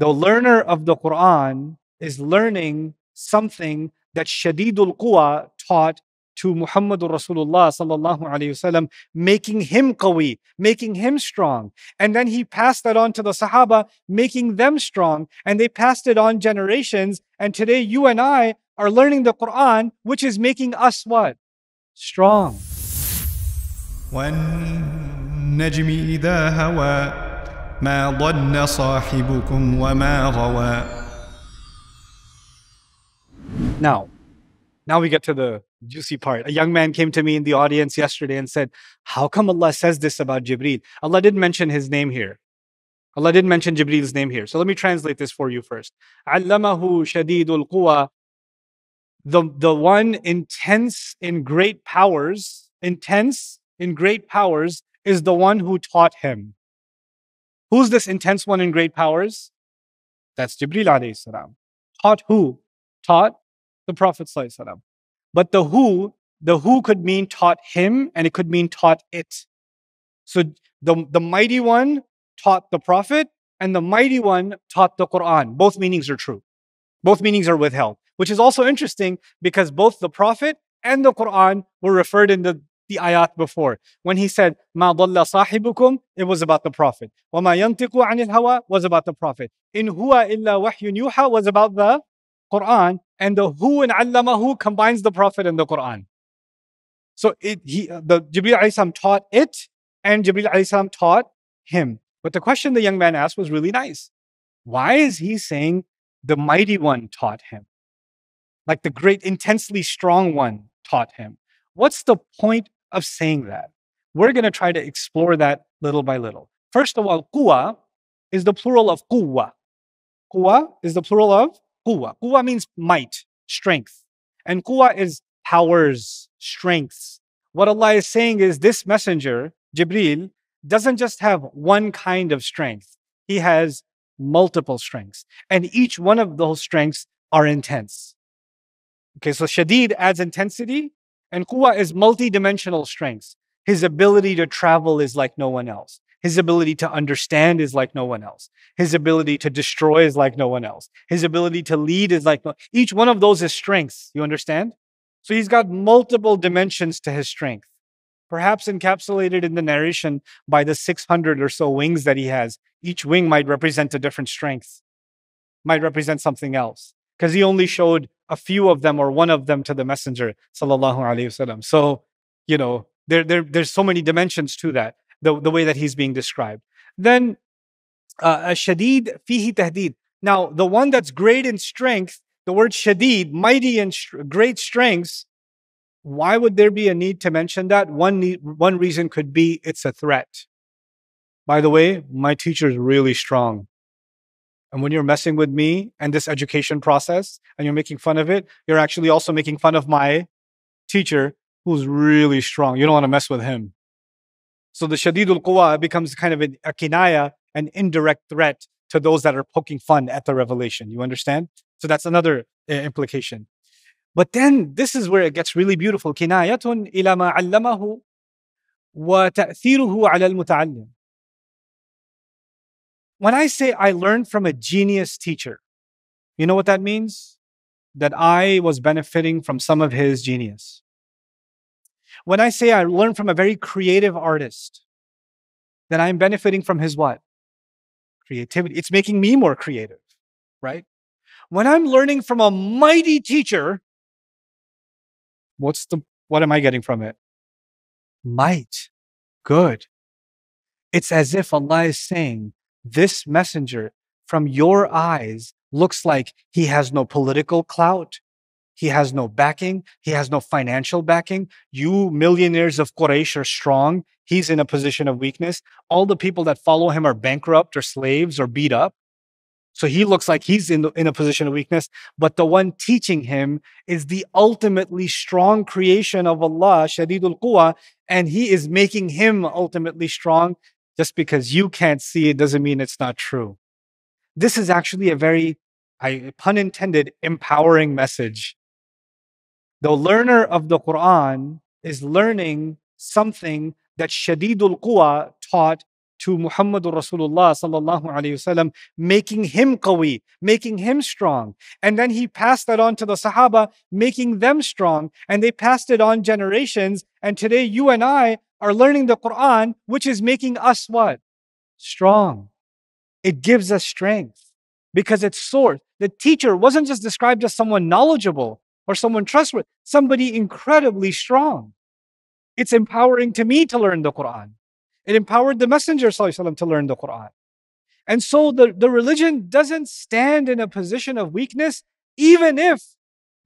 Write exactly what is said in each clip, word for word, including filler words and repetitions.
The learner of the Qur'an is learning something that Shadidul Quwa taught to Muhammad Rasulullah sallallahu alayhi wasallam, making him qawi, making him strong. And then he passed that on to the Sahaba, making them strong. And they passed it on generations. And today you and I are learning the Qur'an, which is making us what? Strong. وَالنَّجْمِ إِذَا هَوَى مَا ضَلَّ صَاحِبُكُمْ وَمَا غَوَى. Now, now we get to the juicy part. A young man came to me in the audience yesterday and said, how come Allah says this about Jibreel? Allah didn't mention his name here. Allah didn't mention Jibreel's name here. So let me translate this for you first. Allamahu Shadidul Quwa, the, the one intense in great powers, intense in great powers is the one who taught him. Who's this intense one in great powers? That's Jibreel alayhi salam. Taught who? Taught the Prophet sallallahu alayhi wasallam. But the who, the who could mean taught him, and it could mean taught it. So the, the mighty one taught the Prophet, and the mighty one taught the Qur'an. Both meanings are true. Both meanings are withheld, which is also interesting because both the Prophet and the Qur'an were referred in the, the ayat before. When he said, "Ma dalla sahibukum," it was about the Prophet. "Wa ma yantiqu anil hawa" was about the Prophet. "In huwa illa wahyun yuha" was about the Qur'an, and the who and allamahu combines the Prophet and the Qur'an. So it, he, the Jibreel alayhi salam taught it, and Jibreel alayhi salam taught him. But the question the young man asked was really nice. Why is he saying the mighty one taught him? Like the great, intensely strong one taught him. What's the point of saying that? We're going to try to explore that little by little. First of all, quwa is the plural of quwa. Quwa is the plural of Quwa. Quwa means might, strength. And Quwa is powers, strengths. What Allah is saying is this messenger, Jibreel, doesn't just have one kind of strength. He has multiple strengths. And each one of those strengths are intense. Okay, so Shadid adds intensity, and Quwa is multidimensional strengths. His ability to travel is like no one else. His ability to understand is like no one else. His ability to destroy is like no one else. His ability to lead is like no one else. Each one of those is strengths, you understand? So he's got multiple dimensions to his strength, perhaps encapsulated in the narration by the six hundred or so wings that he has. Each wing might represent a different strength, might represent something else, because he only showed a few of them or one of them to the messenger, sallallahu alayhi wasallam. So, you know, there, there, there's so many dimensions to that. The, the way that he's being described. Then, uh, Shadid, Fihi Tahdid. Now, the one that's great in strength, the word Shadid, mighty and great strengths, why would there be a need to mention that? One, one reason could be it's a threat. By the way, my teacher is really strong. And when you're messing with me and this education process and you're making fun of it, you're actually also making fun of my teacher who's really strong. You don't want to mess with him. So the Shadidul Quwa becomes kind of a kinaya, an indirect threat to those that are poking fun at the revelation. You understand? So that's another uh, implication. But then this is where it gets really beautiful. Kinayatun ila ma allamahu wa ta'thiruhu ala al-muta'allim. When I say I learned from a genius teacher, you know what that means? That I was benefiting from some of his genius. When I say I learned from a very creative artist, then I'm benefiting from his what? Creativity. It's making me more creative, right? When I'm learning from a mighty teacher, what's the, what am I getting from it? Might. Good. It's as if Allah is saying, this messenger from your eyes looks like he has no political clout. He has no backing. He has no financial backing. You millionaires of Quraysh are strong. He's in a position of weakness. All the people that follow him are bankrupt or slaves or beat up. So he looks like he's in, the, in a position of weakness. But the one teaching him is the ultimately strong creation of Allah, Shadidul Quwa, and he is making him ultimately strong. Just because you can't see it doesn't mean it's not true. This is actually a very, I, pun intended, empowering message. The learner of the Qur'an is learning something that Shadidul Quwa taught to Muhammad Rasulullah sallallahu alayhi wasallam, making him qawi, making him strong. And then he passed that on to the Sahaba, making them strong. And they passed it on generations. And today you and I are learning the Qur'an, which is making us what? Strong. It gives us strength because it's source. The teacher wasn't just described as someone knowledgeable or someone trustworthy, somebody incredibly strong. It's empowering to me to learn the Qur'an. It empowered the Messenger Sallallahu Alaihi Wasallam to learn the Qur'an. And so the, the religion doesn't stand in a position of weakness, even if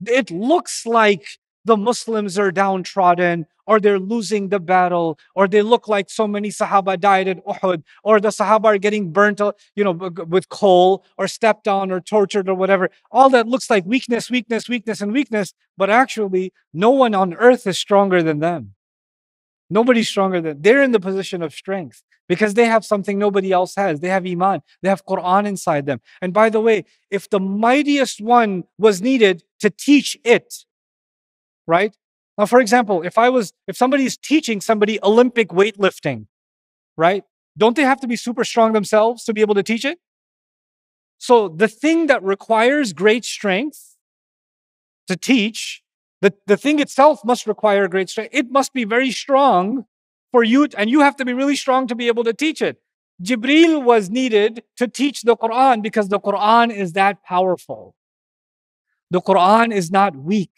it looks like the Muslims are downtrodden, or they're losing the battle, or they look like so many Sahaba died at Uhud, or the Sahaba are getting burnt, you know, with coal, or stepped on, or tortured, or whatever. All that looks like weakness, weakness, weakness, and weakness, but actually, no one on earth is stronger than them. Nobody's stronger than them. They're in the position of strength, because they have something nobody else has. They have Iman, they have Qur'an inside them. And by the way, if the mightiest one was needed to teach it, right? Now, for example, if I was, if somebody's teaching somebody Olympic weightlifting, right? Don't they have to be super strong themselves to be able to teach it? So the thing that requires great strength to teach, the, the thing itself must require great strength. It must be very strong for you, and you have to be really strong to be able to teach it. Jibreel was needed to teach the Qur'an because the Qur'an is that powerful. The Qur'an is not weak.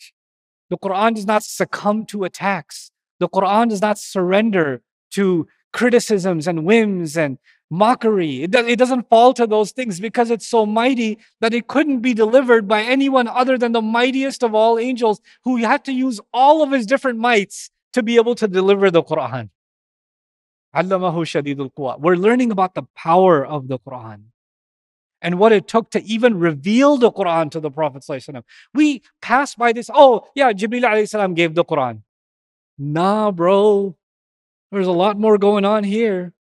The Qur'an does not succumb to attacks. The Qur'an does not surrender to criticisms and whims and mockery. It, do, it doesn't fall to those things because it's so mighty that it couldn't be delivered by anyone other than the mightiest of all angels, who had to use all of his different mights to be able to deliver the Qur'an. Allamahu shadidul quwa. We're learning about the power of the Qur'an and what it took to even reveal the Qur'an to the Prophet Sallallahu Alaihi Wasallam. We pass by this, oh yeah, Jibreel Alayhi Salam gave the Qur'an. Nah, bro, there's a lot more going on here.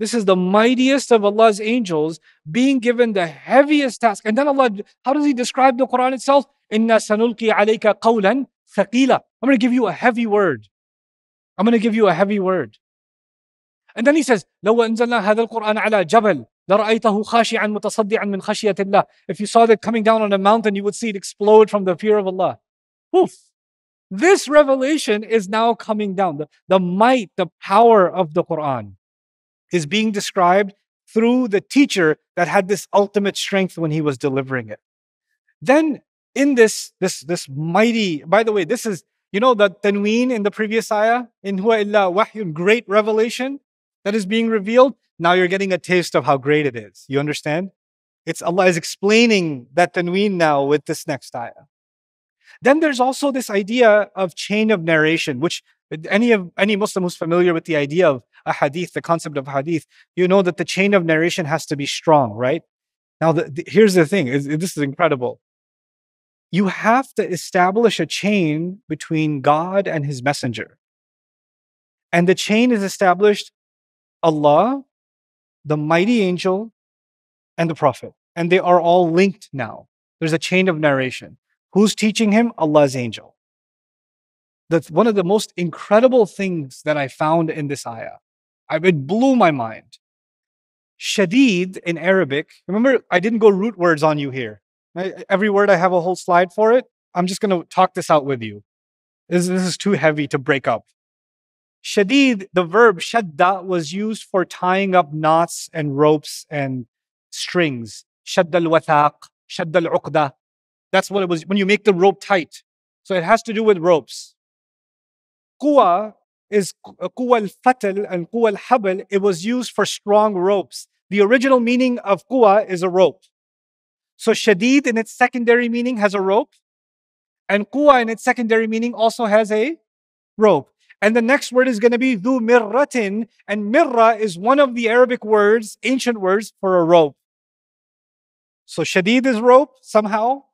This is the mightiest of Allah's angels being given the heaviest task. And then Allah, how does He describe the Qur'an itself? Inna sanulqi alayka qawlan thaqila. I'm going to give you a heavy word. I'm going to give you a heavy word. And then He says, لو أنزلنا هذا القرآن على جبل لَرَأَيْتَهُ خَاشِعًا مُتَصَدِّعًا مِنْ خَشْيَةِ اللَّهِ. If you saw that coming down on a mountain, you would see it explode from the fear of Allah. Oof. This revelation is now coming down. The, the might, the power of the Qur'an is being described through the teacher that had this ultimate strength when he was delivering it. Then in this, this, this mighty, by the way, this is, you know, the tanween in the previous ayah, in huwa illa wahyun, great revelation that is being revealed. Now you're getting a taste of how great it is. You understand? It's Allah is explaining that tanween now with this next ayah. Then there's also this idea of chain of narration, which any of any Muslim who's familiar with the idea of a hadith, the concept of hadith, you know that the chain of narration has to be strong, right? Now, the, the, here's the thing. Is, this is incredible. You have to establish a chain between God and His Messenger. And the chain is established: Allah, the mighty angel, and the Prophet. And they are all linked now. There's a chain of narration. Who's teaching him? Allah's angel. That's one of the most incredible things that I found in this ayah. I, it blew my mind. Shadid in Arabic. Remember, I didn't go root words on you here. I, every word, I have a whole slide for it. I'm just going to talk this out with you. This, this is too heavy to break up. Shadid, the verb shadda, was used for tying up knots and ropes and strings. Shadda al-wathaq, shadda al-uqda. That's what it was, when you make the rope tight. So it has to do with ropes. Quwa is quwa al-fatal and quwa al-habl. It was used for strong ropes. The original meaning of quwa is a rope. So shadid in its secondary meaning has a rope. And quwa in its secondary meaning also has a rope. And the next word is going to be dhu mirratin. And mirra is one of the Arabic words, ancient words, for a rope. So shadid is rope somehow.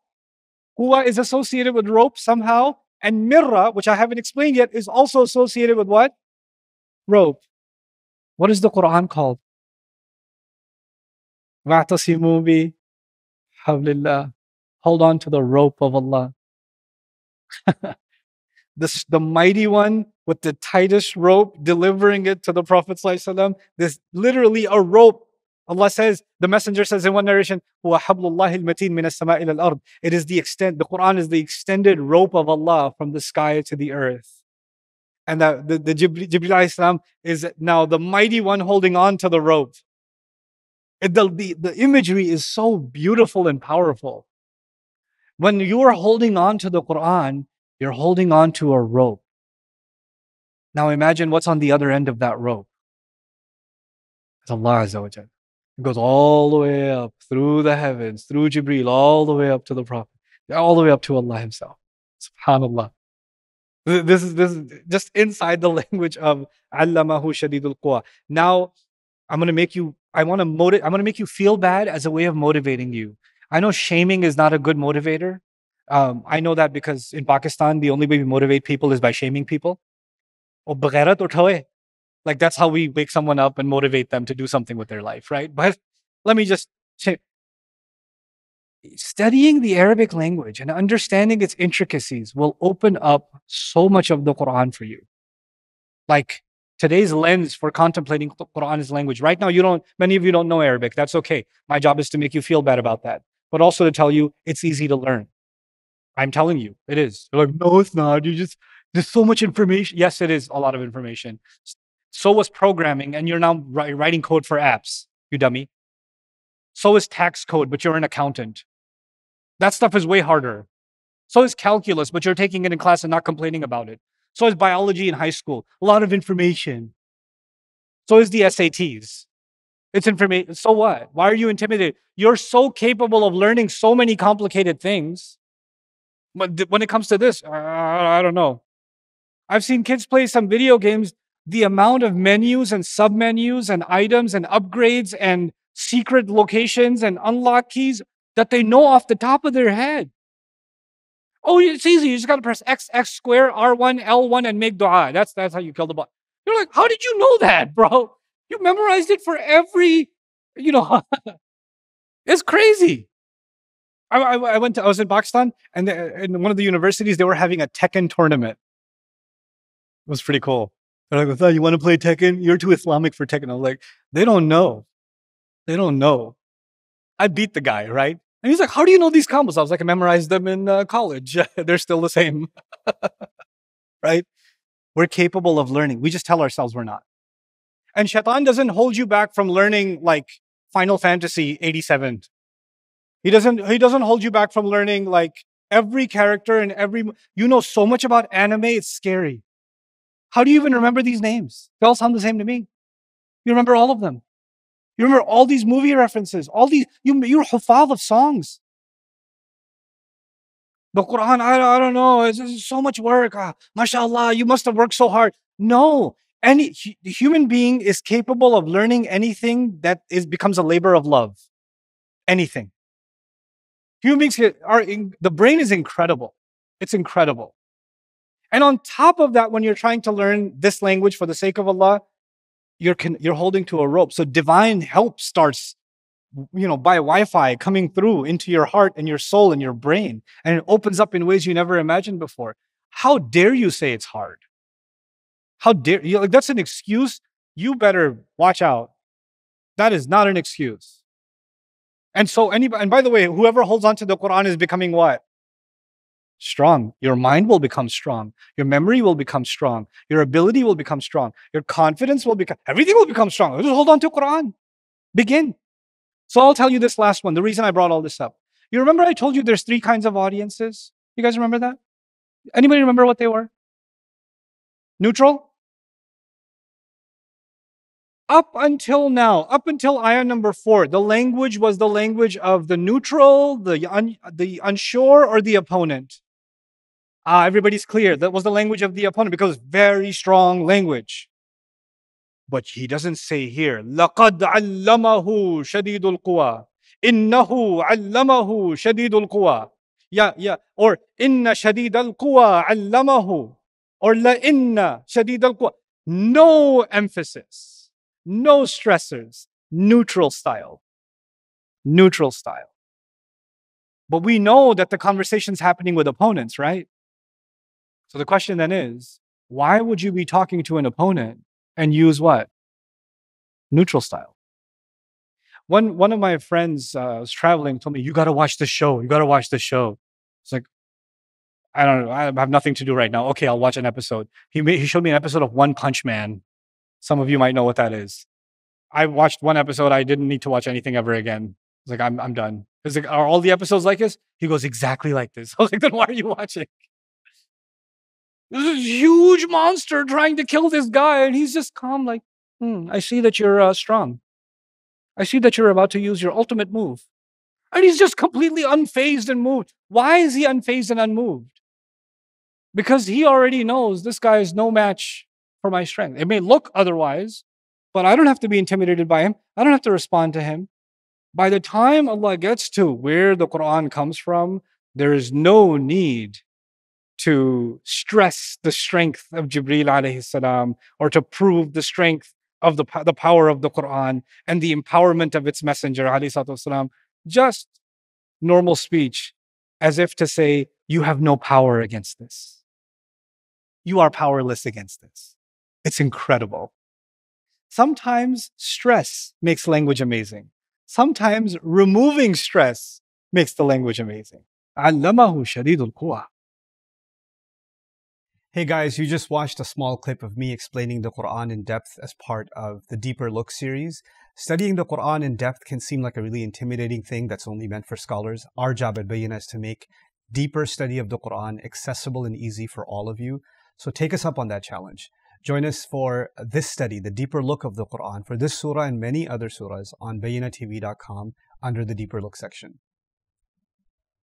Quwa is associated with rope somehow. And mirra, which I haven't explained yet, is also associated with what? Rope. What is the Qur'an called? Wa'tasimu bi hablillah. Hold on to the rope of Allah. The, the mighty one with the tightest rope, delivering it to the Prophet ﷺ. This literally a rope. Allah says, the messenger says in one narration, "Huwa hablullahi al-mateen min as-sama' ila al-ard." It is the extent, the Quran is the extended rope of Allah from the sky to the earth. And the, the, the Jibreel, Jibreel alayhi salam is now the mighty one holding on to the rope. It, the, the, the imagery is so beautiful and powerful. When you are holding on to the Quran, you're holding on to a rope. Now imagine what's on the other end of that rope. It's Allah Azza wa Jal. It goes all the way up through the heavens, through Jibreel, all the way up to the Prophet, all the way up to Allah Himself. SubhanAllah. This is, this is just inside the language of Allamahu Shadidul Quwa. Now, I'm going to make you, I want to motivate, I'm going to make you feel bad as a way of motivating you. I know shaming is not a good motivator. Um, I know that because in Pakistan, the only way we motivate people is by shaming people. Like, that's how we wake someone up and motivate them to do something with their life, right? But let me just say, studying the Arabic language and understanding its intricacies will open up so much of the Quran for you. Like, today's lens for contemplating the Quran is language. Right now, you don't, many of you don't know Arabic. That's okay. My job is to make you feel bad about that, but also to tell you it's easy to learn. I'm telling you, it is. You're like, no, it's not. You just, there's so much information. Yes, it is a lot of information. So was programming, and you're now writing code for apps, you dummy. So is tax code, but you're an accountant. That stuff is way harder. So is calculus, but you're taking it in class and not complaining about it. So is biology in high school. A lot of information. So is the S A Ts. It's information. So what? Why are you intimidated? You're so capable of learning so many complicated things. But when it comes to this, uh, I don't know. I've seen kids play some video games. The amount of menus and submenus and items and upgrades and secret locations and unlock keys that they know off the top of their head. Oh, it's easy. You just got to press X, X square, R one, L one, and make dua. That's, that's how you kill the bot. You're like, how did you know that, bro? You memorized it for every, you know, it's crazy. I, I, I went to, I was in Pakistan, and the, in one of the universities, they were having a Tekken tournament. It was pretty cool. They're like, oh, you want to play Tekken? You're too Islamic for Tekken. I was like, they don't know. They don't know. I beat the guy, right? And he's like, how do you know these combos? I was like, I memorized them in uh, college. They're still the same, right? We're capable of learning. We just tell ourselves we're not. And Shaitan doesn't hold you back from learning like Final Fantasy eighty-seven. He doesn't, he doesn't hold you back from learning like every character and every, you know so much about anime, it's scary. How do you even remember these names? They all sound the same to me. You remember all of them. You remember all these movie references, all these, you, you're hufad of songs. The Quran, I, I don't know, it's, it's so much work. Ah, mashallah, you must have worked so hard. No, any the human being is capable of learning anything that is becomes a labor of love. Anything. Human beings are, in, the brain is incredible. It's incredible. And on top of that, when you're trying to learn this language for the sake of Allah, You're, con you're holding to a rope. So divine help starts, you know, by Wi-Fi coming through into your heart and your soul and your brain. And it opens up in ways you never imagined before. How dare you say it's hard? How dare you? Like, that's an excuse. You better watch out. That is not an excuse. And so anybody, and by the way, whoever holds on to the Quran is becoming what? Strong. Your mind will become strong. Your memory will become strong. Your ability will become strong. Your confidence will become, everything will become strong. Just hold on to Quran. Begin. So I'll tell you this last one. The reason I brought all this up. You remember I told you there's three kinds of audiences? You guys remember that? Anybody remember what they were? Neutral? Up until now, up until ayah number four, the language was the language of the neutral, the, un, the unsure, or the opponent. Ah, everybody's clear. That was the language of the opponent because it's very strong language. But he doesn't say here, لَقَدْ عَلَّمَهُ شَدِيدُ الْقُوَى إِنَّهُ عَلَّمَهُ شَدِيدُ الْقُوَى Yeah, yeah. Or إِنَّ شَدِيدَ الْقُوَى عَلَّمَهُ Or لَإِنَّ شَدِيدَ الْقُوَى No emphasis. No stressors. Neutral style. Neutral style. But we know that the conversation's happening with opponents, right? So the question then is, why would you be talking to an opponent and use what? Neutral style. One, one of my friends uh, was traveling, told me, you got to watch this show. You got to watch this show. It's like, I don't know. I have nothing to do right now. Okay, I'll watch an episode. He, made, he showed me an episode of One Punch Man. Some of you might know what that is. I watched one episode. I didn't need to watch anything ever again. It's like, I'm, I'm done. It's like, are all the episodes like this? He goes, exactly like this. I was like, then why are you watching? There's this huge monster trying to kill this guy. And he's just calm like, hmm, I see that you're uh, strong. I see that you're about to use your ultimate move. And he's just completely unfazed and moved. Why is he unfazed and unmoved? Because he already knows this guy is no match for my strength. It may look otherwise, but I don't have to be intimidated by him. I don't have to respond to him. By the time Allah gets to where the Qur'an comes from, there is no need to stress the strength of Jibreel alayhi salam or to prove the strength of the, the power of the Qur'an and the empowerment of its messenger alayhi salam. Just normal speech, as if to say, you have no power against this. You are powerless against this. It's incredible. Sometimes stress makes language amazing. Sometimes removing stress makes the language amazing. Allamahu shadidul quwa. Hey guys, you just watched a small clip of me explaining the Qur'an in depth as part of the Deeper Look series. Studying the Qur'an in depth can seem like a really intimidating thing that's only meant for scholars. Our job at Bayyinah is to make deeper study of the Qur'an accessible and easy for all of you. So take us up on that challenge. Join us for this study, the Deeper Look of the Qur'an, for this surah and many other surahs on bayyinah t v dot com under the Deeper Look section.